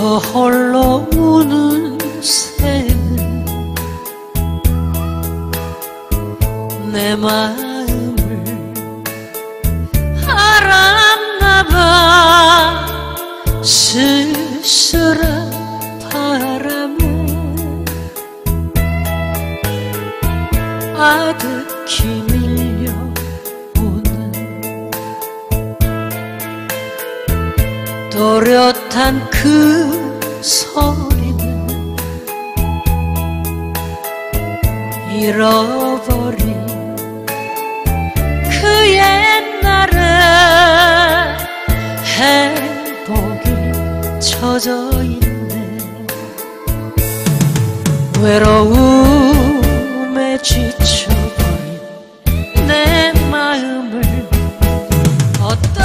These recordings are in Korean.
저 홀로 우는 새는 내 마음을 알았나봐. 쓸쓸한 바람에 아득히 또렷한 그 소리는 잃어버린 그 옛날에 행복이 젖어있네. 외로움에 지쳐버린 내 마음을 어떻게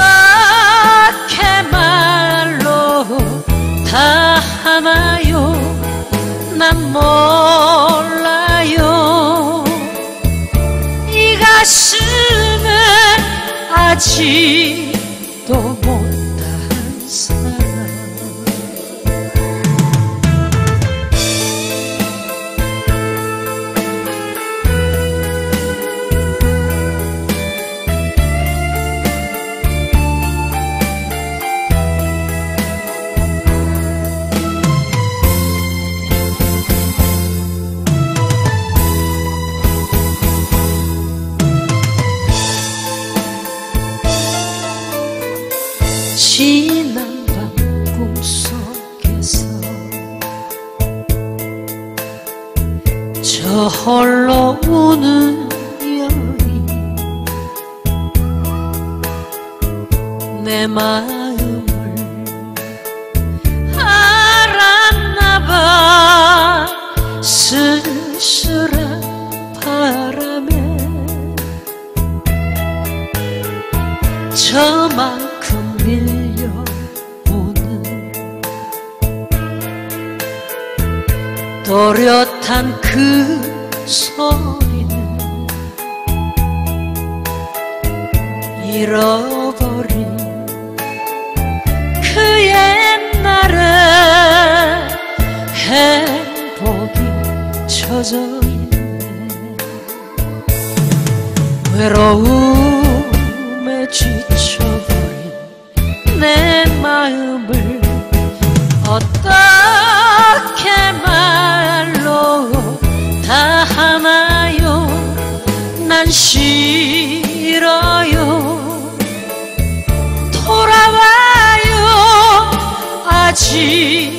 다 하나요? 난 몰라요. 이 가슴은 아직도 못한 사람. 지난 밤 꿈속에서 저 홀로 우는 여인 내 마음을 알았나봐. 쓸쓸한 바람에 저만큼 밀려 또렷한 그 소리는 잃어버린 그 옛날에 행복이 젖어있네. 외로움에 지쳐버린 내 마음을 어떻게 말로 다 하나요? 난 싫어요. 돌아와요. 아직